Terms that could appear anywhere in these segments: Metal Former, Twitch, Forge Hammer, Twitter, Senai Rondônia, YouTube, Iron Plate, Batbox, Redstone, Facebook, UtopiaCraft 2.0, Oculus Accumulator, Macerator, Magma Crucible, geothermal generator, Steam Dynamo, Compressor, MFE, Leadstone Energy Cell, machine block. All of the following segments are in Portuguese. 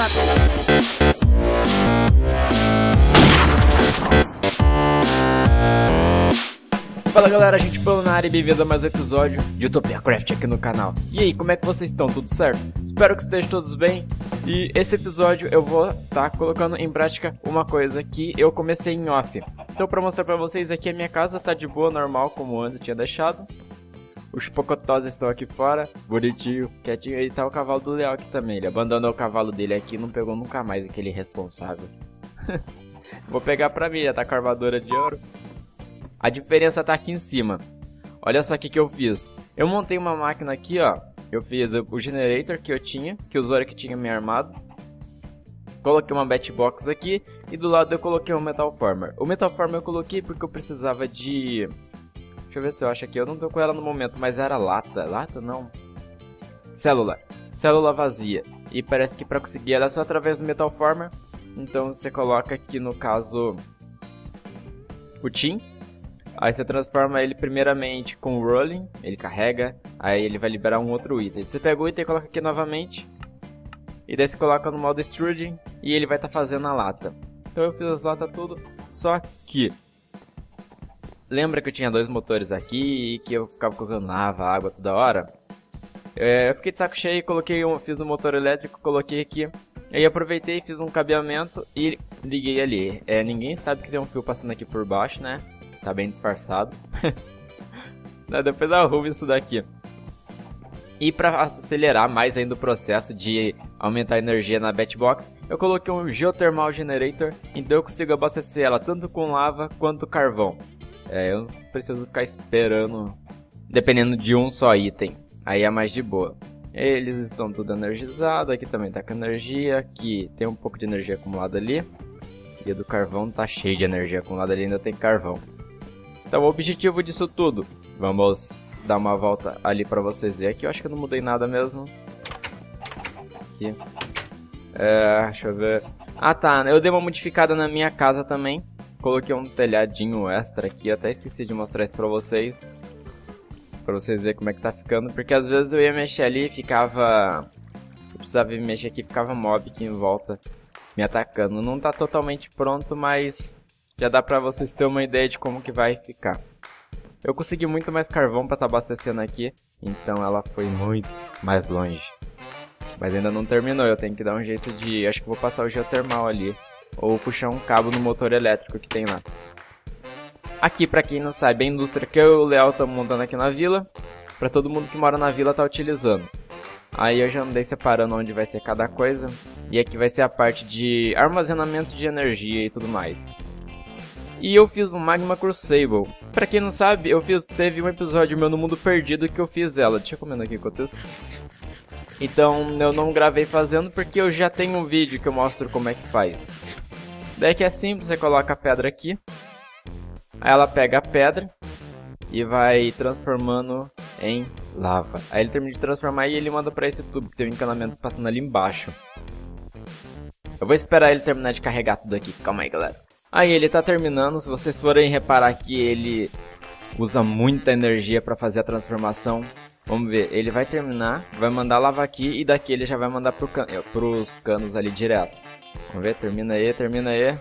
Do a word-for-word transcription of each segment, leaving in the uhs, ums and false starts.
rápido. Fala galera, a gente falou na área e bem-vindo a mais um episódio de UtopiaCraft aqui no canal. E aí, como é que vocês estão? Tudo certo? Espero que estejam todos bem. E esse episódio eu vou estar tá colocando em prática uma coisa que eu comecei em off. Então pra mostrar pra vocês aqui, a minha casa tá de boa, normal, como antes eu tinha deixado. Os pocotós estão aqui fora, bonitinho, quietinho. E tá o cavalo do Leal aqui também, ele abandonou o cavalo dele aqui e não pegou nunca mais aquele responsável. Vou pegar pra mim, já tá com a armadura de ouro. A diferença tá aqui em cima. Olha só o que, que eu fiz. Eu montei uma máquina aqui, ó. Eu fiz o generator que eu tinha, que o usuário que tinha me armado. Coloquei uma Batbox aqui e do lado eu coloquei um Metal Former. O Metal Former eu coloquei porque eu precisava de... Deixa eu ver se eu acho aqui. Eu não tô com ela no momento, mas era lata. Lata não. Célula. Célula vazia. E parece que pra conseguir ela é só através do Metal Former. Então você coloca aqui, no caso, o Team. Aí você transforma ele primeiramente com o Rolling, ele carrega, aí ele vai liberar um outro item. Você pega o item e coloca aqui novamente, e daí você coloca no modo Extruding, e ele vai estar tá fazendo a lata. Então eu fiz as latas tudo, só que... Lembra que eu tinha dois motores aqui, e que eu ficava colocando lava, água toda hora? Eu fiquei de saco cheio, coloquei um, fiz um motor elétrico, coloquei aqui. Aí aproveitei, fiz um cabeamento e liguei ali. É, ninguém sabe que tem um fio passando aqui por baixo, né? Tá bem disfarçado. Depois arrumo isso daqui. E pra acelerar mais ainda o processo de aumentar a energia na Batbox, eu coloquei um geothermal generator. Então eu consigo abastecer ela tanto com lava quanto carvão. É, eu não preciso ficar esperando, dependendo de um só item. Aí é mais de boa. Eles estão tudo energizados. Aqui também tá com energia. Aqui tem um pouco de energia acumulada ali. E a do carvão tá cheio de energia acumulada ali. Ainda tem carvão. Então o objetivo disso tudo, vamos dar uma volta ali pra vocês verem. Aqui eu acho que eu não mudei nada mesmo. Aqui. É, deixa eu ver. Ah tá, eu dei uma modificada na minha casa também. Coloquei um telhadinho extra aqui, eu até esqueci de mostrar isso pra vocês. Pra vocês verem como é que tá ficando. Porque às vezes eu ia mexer ali e ficava... Eu precisava mexer aqui, ficava mob aqui em volta me atacando. Não tá totalmente pronto, mas... Já dá pra vocês terem uma ideia de como que vai ficar. Eu consegui muito mais carvão pra estar tá abastecendo aqui. Então ela foi muito mais longe. Mas ainda não terminou. Eu tenho que dar um jeito de... Acho que vou passar o geotermal ali. Ou puxar um cabo no motor elétrico que tem lá. Aqui, pra quem não sabe, é a indústria que eu e o Leal estamos montando aqui na vila. Pra todo mundo que mora na vila tá utilizando. Aí eu já andei separando onde vai ser cada coisa. E aqui vai ser a parte de armazenamento de energia e tudo mais. E eu fiz um Magma Crucible. Pra quem não sabe, eu fiz, teve um episódio meu no Mundo Perdido que eu fiz ela. Deixa eu comentar aqui enquanto isso. Então eu não gravei fazendo porque eu já tenho um vídeo que eu mostro como é que faz. Daí que é simples, você coloca a pedra aqui. Aí ela pega a pedra e vai transformando em lava. Aí ele termina de transformar e ele manda pra esse tubo que tem um encanamento passando ali embaixo. Eu vou esperar ele terminar de carregar tudo aqui. Calma aí, galera. Aí ele tá terminando, se vocês forem reparar que ele usa muita energia pra fazer a transformação. Vamos ver, ele vai terminar, vai mandar lavar aqui e daqui ele já vai mandar pro can pros canos ali direto. Vamos ver, termina aí, termina aí.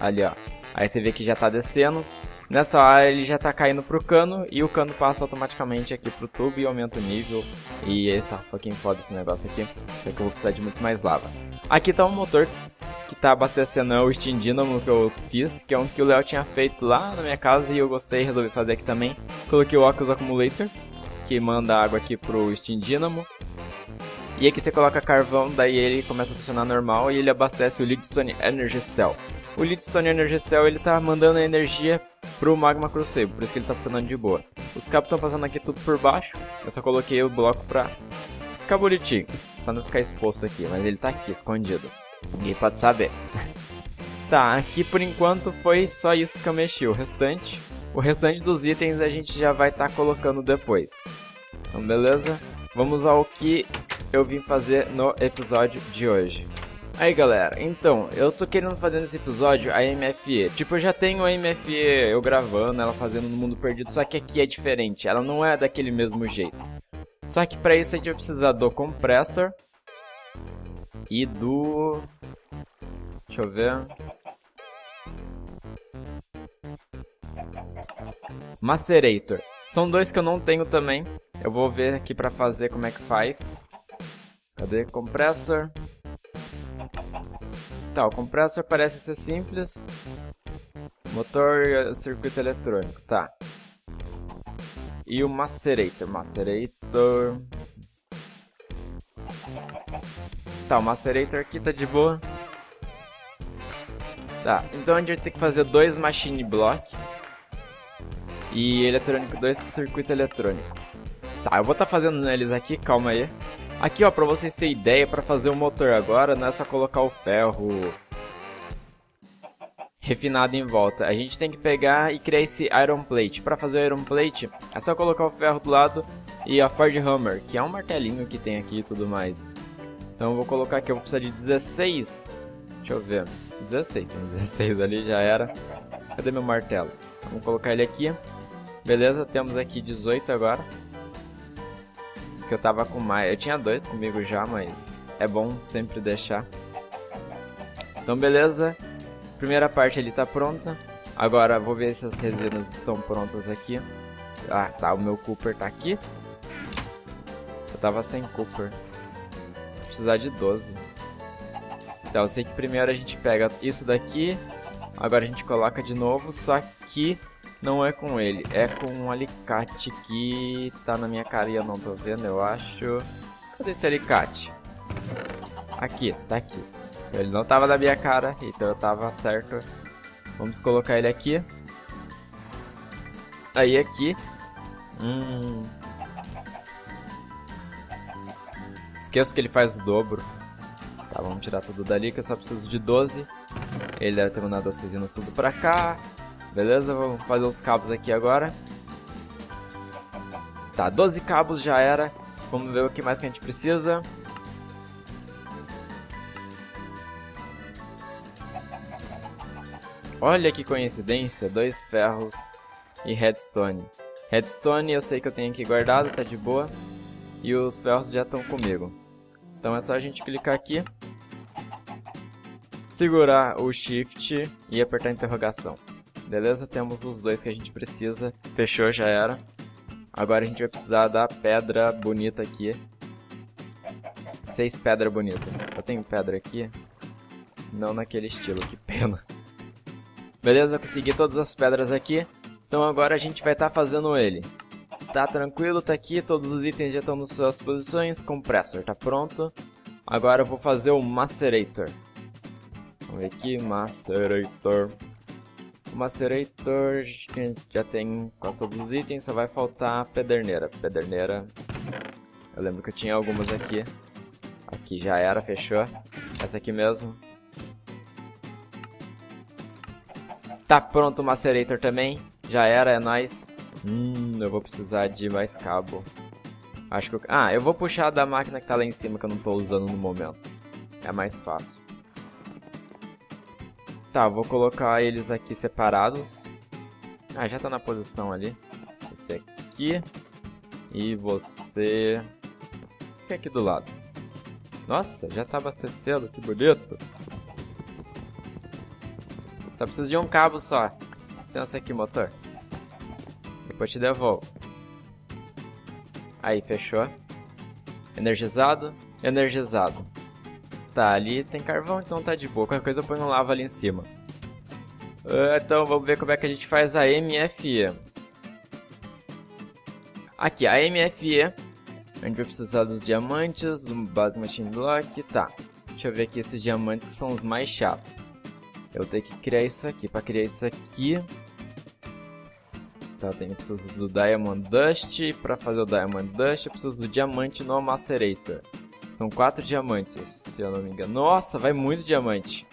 Ali ó, aí você vê que já tá descendo. Nessa área ele já tá caindo pro cano e o cano passa automaticamente aqui pro tubo e aumenta o nível. E ele tá fucking foda esse negócio aqui, só que eu vou precisar de muito mais lava. Aqui tá um motor que tá abastecendo o Steam Dynamo que eu fiz, que é um que o Léo tinha feito lá na minha casa e eu gostei e resolvi fazer aqui também. Coloquei o Oculus Accumulator, que manda água aqui pro Steam Dynamo. E aqui você coloca carvão, daí ele começa a funcionar normal e ele abastece o Leadstone Energy Cell. O Leadstone Energy Cell, ele tá mandando a energia pro Magma Crucible, por isso que ele tá funcionando de boa. Os cabos estão passando aqui tudo por baixo, eu só coloquei o bloco pra ficar bonitinho, pra não ficar exposto aqui, mas ele tá aqui, escondido. Ninguém pode saber. Tá, aqui por enquanto foi só isso que eu mexi. O restante O restante dos itens a gente já vai estar tá colocando depois. Então beleza, vamos ao que eu vim fazer no episódio de hoje. Aí galera, então, eu tô querendo fazer nesse episódio a M F E. Tipo, eu já tenho a M F E eu gravando, ela fazendo no Mundo Perdido. Só que aqui é diferente, ela não é daquele mesmo jeito. Só que pra isso a gente vai precisar do Compressor, e do... deixa eu ver... Macerator. São dois que eu não tenho também. Eu vou ver aqui pra fazer como é que faz. Cadê? Compressor. Tá, o compressor parece ser simples. Motor e circuito eletrônico, tá. E o macerator. Macerator. Tá, o macerator aqui tá de boa. Tá, então a gente vai ter que fazer dois machine block. E eletrônico dois, circuito eletrônico. Tá, eu vou estar tá fazendo neles aqui, calma aí. Aqui ó, pra vocês terem ideia, pra fazer o motor agora, não é só colocar o ferro refinado em volta. A gente tem que pegar e criar esse Iron Plate. Pra fazer o Iron Plate, é só colocar o ferro do lado e a Forge Hammer, que é um martelinho que tem aqui e tudo mais. Então eu vou colocar aqui, eu vou precisar de dezesseis. Deixa eu ver, dezesseis, tem dezesseis ali, já era. Cadê meu martelo? Vamos colocar ele aqui. Beleza, temos aqui dezoito agora. Que eu tava com mais. Eu tinha dois comigo já, mas é bom sempre deixar. Então, beleza. Primeira parte ali tá pronta. Agora vou ver se as resinas estão prontas aqui. Ah, tá. O meu Cooper tá aqui. Eu tava sem Cooper. Vou precisar de doze. Então, eu sei que primeiro a gente pega isso daqui. Agora a gente coloca de novo, só que. Não é com ele, é com um alicate que tá na minha cara e eu não tô vendo, eu acho. Cadê esse alicate? Aqui, tá aqui. Ele não tava na minha cara, então eu tava certo. Vamos colocar ele aqui. Aí aqui. Hum. Esqueço que ele faz o dobro. Tá, vamos tirar tudo dali que eu só preciso de doze. Ele deve ter mandado as resinas tudo pra cá. Beleza, vamos fazer os cabos aqui agora. Tá, doze cabos já era. Vamos ver o que mais que a gente precisa. Olha que coincidência, dois ferros e redstone. Redstone eu sei que eu tenho aqui guardado, tá de boa. E os ferros já estão comigo. Então é só a gente clicar aqui. Segurar o shift e apertar a interrogação. Beleza, temos os dois que a gente precisa. Fechou, já era. Agora a gente vai precisar da pedra bonita aqui. Seis pedras bonitas. Eu tenho pedra aqui. Não naquele estilo, que pena. Beleza, consegui todas as pedras aqui. Então agora a gente vai estar tá fazendo ele. Tá tranquilo, tá aqui. Todos os itens já estão nas suas posições. Compressor tá pronto. Agora eu vou fazer o Macerator. Vamos ver aqui, Macerator. O Macerator já tem quase todos os itens, só vai faltar a pederneira. Pederneira, eu lembro que eu tinha algumas aqui. Aqui já era, fechou. Essa aqui mesmo. Tá pronto o Macerator também, já era, é nóis. Hum, eu vou precisar de mais cabo. Acho que eu... Ah, eu vou puxar da máquina que tá lá em cima que eu não tô usando no momento. É mais fácil. Tá, vou colocar eles aqui separados. Ah, já tá na posição ali. Você aqui. E você... Fica aqui do lado. Nossa, já tá abastecendo, que bonito. Tá, preciso de um cabo só. Licença aqui, motor. Depois te devolvo. Aí, fechou. Energizado, energizado. Tá, ali tem carvão, então tá de boa. Qualquer coisa eu ponho um lava ali em cima. Então vamos ver como é que a gente faz a M F E. Aqui, a M F E. A gente vai precisar dos diamantes, do Base Machine Block. Tá, deixa eu ver aqui esses diamantes que são os mais chatos. Eu tenho que criar isso aqui. Pra criar isso aqui... Tá, eu tenho, eu preciso do Diamond Dust. Pra fazer o Diamond Dust eu preciso do diamante no Macerator. São quatro diamantes, se eu não me engano. Nossa, vai muito diamante.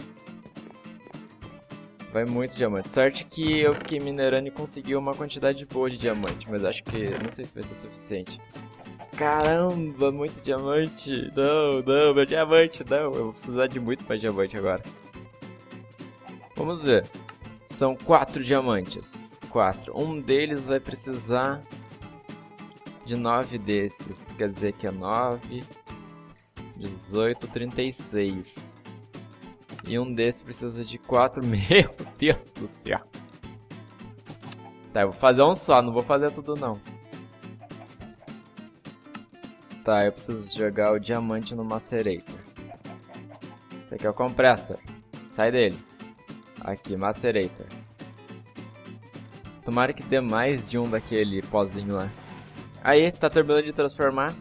Vai muito diamante. Sorte que eu fiquei minerando e consegui uma quantidade boa de diamante. Mas acho que... não sei se vai ser suficiente. Caramba, muito diamante. Não, não, meu diamante, não. Eu vou precisar de muito mais diamante agora. Vamos ver. São quatro diamantes. Quatro. Um deles vai precisar de nove desses. Quer dizer que é nove... dezoito, trinta e seis. E um desses precisa de quatro. Meu Deus do céu. Tá, eu vou fazer um só, não vou fazer tudo não. Tá, eu preciso jogar o diamante no Macerator. Esse aqui é o Compressor. Sai dele. Aqui, Macerator. Tomara que dê mais de um daquele pozinho lá. Aí, tá terminando de transformar.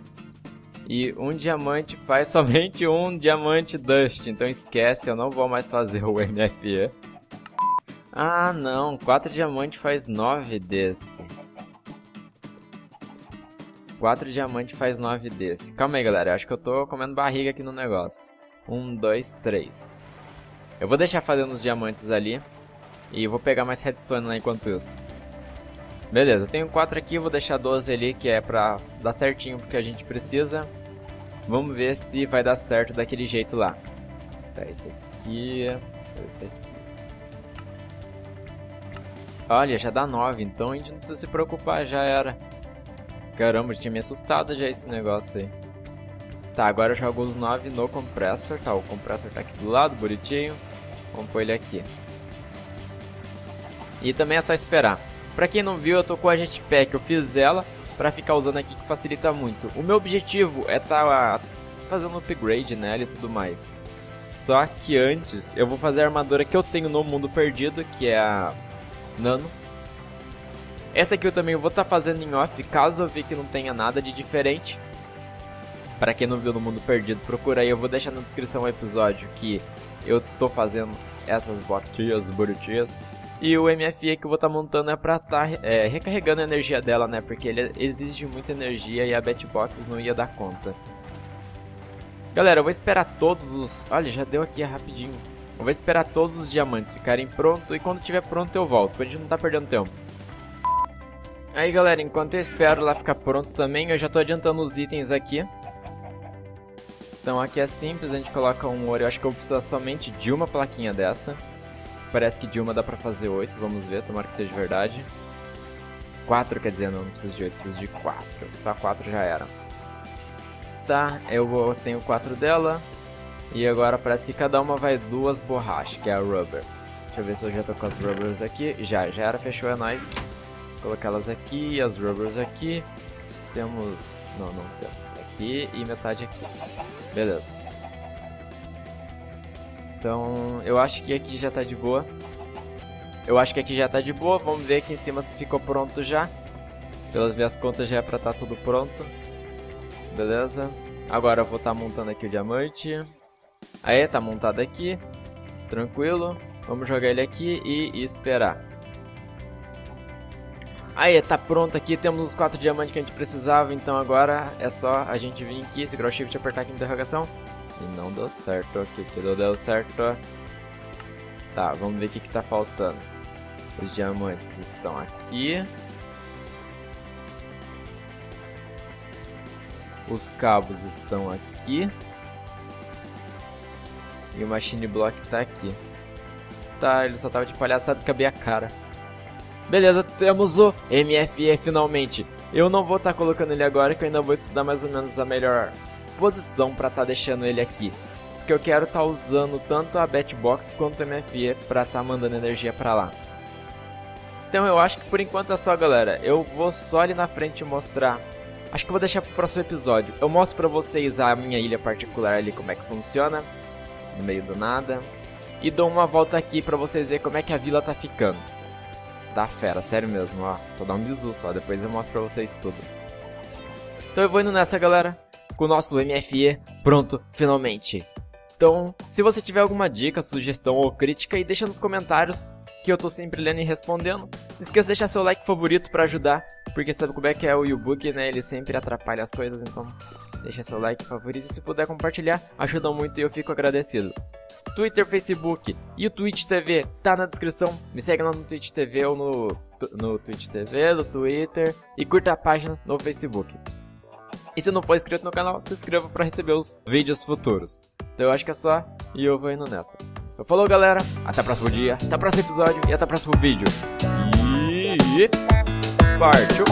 E um diamante faz somente um diamante dust. Então esquece, eu não vou mais fazer o M F E. Ah não, quatro diamantes faz nove desse. quatro diamantes faz nove desse. Calma aí, galera. Eu acho que eu tô comendo barriga aqui no negócio. um, dois, três. Eu vou deixar fazendo os diamantes ali. E vou pegar mais redstone lá enquanto isso. Beleza, eu tenho quatro aqui. Vou deixar doze ali, que é pra dar certinho porque a gente precisa. Vamos ver se vai dar certo daquele jeito lá. Tá, esse aqui. Esse aqui. Olha, já dá nove, então a gente não precisa se preocupar, já era. Caramba, tinha me assustado já esse negócio aí. Tá, agora eu jogo os nove no Compressor, tá? O Compressor tá aqui do lado, bonitinho. Vamos pôr ele aqui. E também é só esperar. Pra quem não viu, eu tô com a jetpack, eu fiz ela pra ficar usando aqui, que facilita muito. O meu objetivo é tá fazendo upgrade nela e tudo mais. Só que antes, eu vou fazer a armadura que eu tenho no mundo perdido, que é a... Nano. Essa aqui eu também vou estar tá fazendo em off, caso eu ver que não tenha nada de diferente. Para quem não viu no Mundo Perdido, procura aí, eu vou deixar na descrição o episódio que eu tô fazendo essas botinhas bonitinhas. E o M F E que eu vou estar tá montando é para estar tá, é, recarregando a energia dela, né? Porque ele exige muita energia e a Batbox não ia dar conta. Galera, eu vou esperar todos os... Olha, já deu aqui rapidinho. Eu vou esperar todos os diamantes ficarem prontos e quando tiver pronto eu volto, pra gente não tá perdendo tempo. Aí galera, enquanto eu espero lá ficar pronto também, eu já tô adiantando os itens aqui. Então aqui é simples, a gente coloca um ouro, eu acho que eu vou precisar somente de uma plaquinha dessa. Parece que de uma dá pra fazer oito, vamos ver, tomara que seja verdade. quatro, quer dizer, não, não preciso de oito, preciso de quatro, só quatro já era. Tá, eu vou, tenho quatro dela. E agora parece que cada uma vai duas borrachas, que é a rubber. Deixa eu ver se eu já tô com as rubbers aqui. Já, já era, fechou, é nóis. Vou colocar elas aqui, as rubbers aqui. Temos... não, não temos. Aqui e metade aqui. Beleza. Então, eu acho que aqui já tá de boa. Eu acho que aqui já tá de boa. Vamos ver aqui em cima se ficou pronto já. Pelas minhas contas já é pra tá tudo pronto. Beleza. Agora eu vou estar tá montando aqui o diamante. Aí, tá montado aqui, tranquilo, vamos jogar ele aqui e esperar. Aí, tá pronto aqui, temos os quatro diamantes que a gente precisava, então agora é só a gente vir aqui, segurar o shift e apertar aqui em interrogação. E não deu certo, aqui que não deu certo. Tá, vamos ver o que que tá faltando. Os diamantes estão aqui. Os cabos estão aqui. E o machine block tá aqui. Tá, ele só tava de palhaçada e cabia a cara. Beleza, temos o M F E finalmente. Eu não vou estar tá colocando ele agora, que eu ainda vou estudar mais ou menos a melhor posição pra estar tá deixando ele aqui. Porque eu quero estar tá usando tanto a Batbox quanto o M F E pra estar tá mandando energia pra lá. Então eu acho que por enquanto é só, galera. Eu vou só ali na frente mostrar. Acho que eu vou deixar pro próximo episódio. Eu mostro pra vocês a minha ilha particular ali, como é que funciona. No meio do nada. E dou uma volta aqui pra vocês verem como é que a vila tá ficando. Tá fera, sério mesmo, ó. Só dá um bizu só, depois eu mostro pra vocês tudo. Então eu vou indo nessa, galera. Com o nosso M F E pronto, finalmente. Então, se você tiver alguma dica, sugestão ou crítica, aí deixa nos comentários, que eu tô sempre lendo e respondendo. Não esqueça de deixar seu like favorito pra ajudar, porque sabe como é que é o YouBook, né? Ele sempre atrapalha as coisas, então... deixa seu like favorito e se puder compartilhar, ajuda muito e eu fico agradecido. Twitter, Facebook e o Twitch T V tá na descrição. Me segue lá no Twitch T V ou no, no Twitch T V, no Twitter e curta a página no Facebook. E se não for inscrito no canal, se inscreva para receber os vídeos futuros. Então eu acho que é só e eu vou indo nessa. Então falou galera, até o próximo dia, até o próximo episódio e até o próximo vídeo. E... partiu!